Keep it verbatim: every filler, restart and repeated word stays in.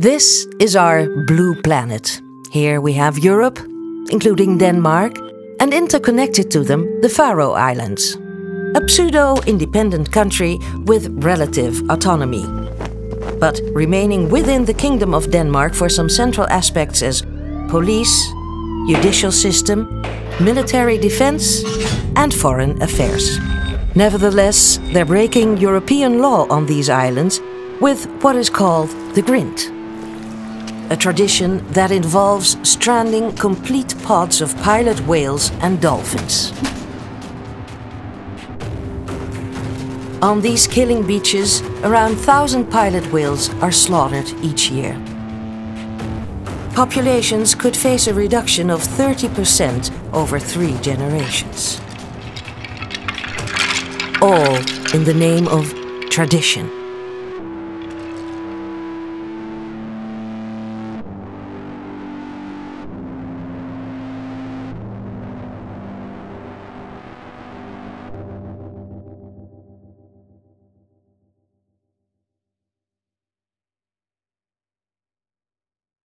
This is our blue planet. Here we have Europe, including Denmark, and interconnected to them the Faroe Islands. A pseudo-independent country with relative autonomy. But remaining within the Kingdom of Denmark for some central aspects as police, judicial system, military defense, and foreign affairs. Nevertheless, they're breaking European law on these islands with what is called the grind. A tradition that involves stranding complete pods of pilot whales and dolphins. On these killing beaches, around one thousand pilot whales are slaughtered each year. Populations could face a reduction of thirty percent over three generations. All in the name of tradition.